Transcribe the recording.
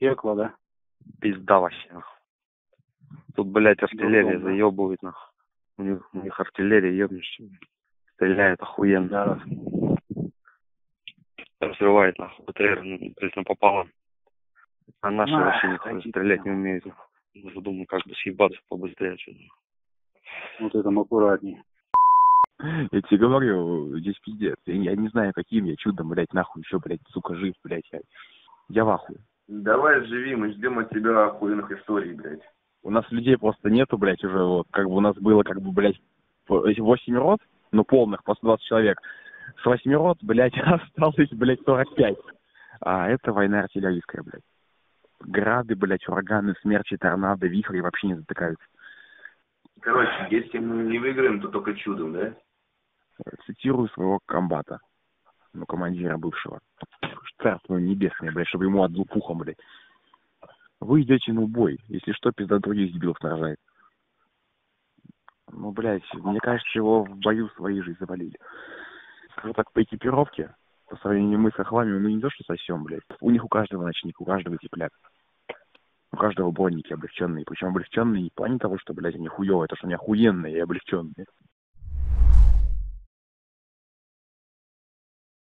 Пекло, да? Пизда вообще. Тут, блядь, артиллерия заебывает, нахуй. У них артиллерия ебнешься. Стреляет охуенно. Да. Разрывает, нахуй. БТР, прям попало. А наши вообще никто стрелять не умеют. Уже думаю, как бы съебаться побыстрее отсюда. Вот это аккуратнее. Я тебе говорю, здесь пиздец. Я не знаю, каким я чудом, блядь, нахуй еще, блядь, сука, жив, блядь. Я в ахуе. Давай живи, мы ждем от тебя охуенных историй, блядь. У нас людей просто нету, блядь, уже, вот, как бы у нас было, как бы, блядь, 8 рот, ну, полных, по 120 человек. С 8 рот, блядь, осталось, блядь, 45. А это война артиллерийская, блядь. Грады, блядь, ураганы, смерчи, торнадо, вихри вообще не затыкаются. Короче, если мы не выиграем, то только чудом, да? Цитирую своего комбата, ну, командира бывшего. Царство небесное, блядь, чтобы ему отдул пухом, блядь. Вы идете на убой, если что, пизда других дебилов нарожает. Ну, блядь, мне кажется, его в бою свои же и завалили. Скажу так, по экипировке, по сравнению мы с охлами, мы не то что сосем, блядь. У них у каждого ночник, у каждого тепляк. У каждого броники облегченные. Причем облегченные не в плане того, что, блядь, они хуёвые, это что они охуенные и облегченные.